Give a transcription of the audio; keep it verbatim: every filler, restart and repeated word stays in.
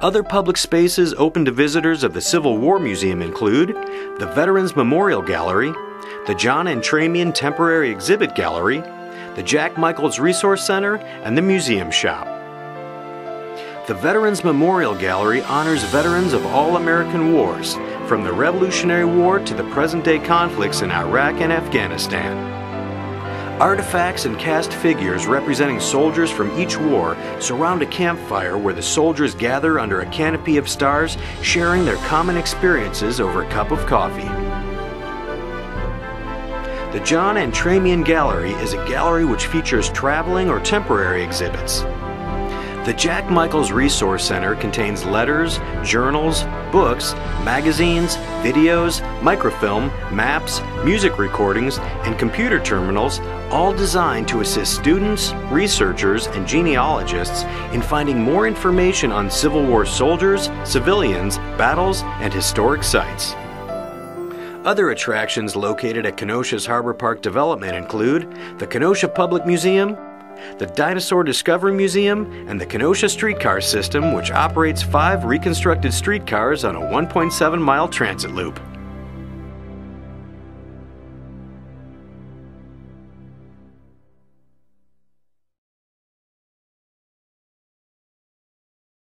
Other public spaces open to visitors of the Civil War Museum include the Veterans Memorial Gallery, the John N. Tremaine Temporary Exhibit Gallery, the Jack Michaels Resource Center, and the Museum Shop. The Veterans Memorial Gallery honors veterans of all American wars, from the Revolutionary War to the present-day conflicts in Iraq and Afghanistan. Artifacts and cast figures representing soldiers from each war surround a campfire where the soldiers gather under a canopy of stars, sharing their common experiences over a cup of coffee. The John N. Tremaine Gallery is a gallery which features traveling or temporary exhibits. The Jack Michaels Resource Center contains letters, journals, books, magazines, videos, microfilm, maps, music recordings, and computer terminals, all designed to assist students, researchers, and genealogists in finding more information on Civil War soldiers, civilians, battles, and historic sites. Other attractions located at Kenosha's Harbor Park development include the Kenosha Public Museum, the Dinosaur Discovery Museum, and the Kenosha Streetcar System, which operates five reconstructed streetcars on a one point seven mile transit loop.